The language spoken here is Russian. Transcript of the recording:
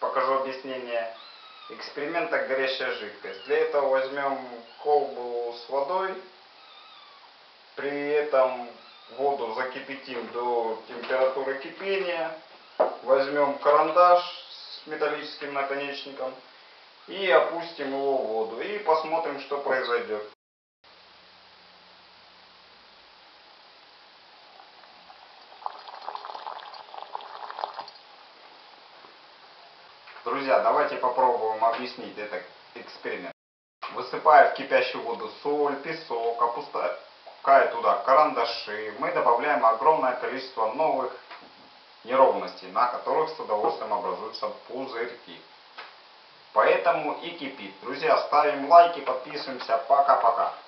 покажу объяснение эксперимента «Горящая жидкость». Для этого возьмем колбу с водой, при этом воду закипятим до температуры кипения, возьмем карандаш с металлическим наконечником и опустим его в воду и посмотрим, что произойдет. Друзья, давайте попробуем объяснить этот эксперимент. Высыпая в кипящую воду соль, песок, опуская туда карандаши, мы добавляем огромное количество новых неровностей, на которых с удовольствием образуются пузырьки. Поэтому и кипит. Друзья, ставим лайки, подписываемся. Пока-пока.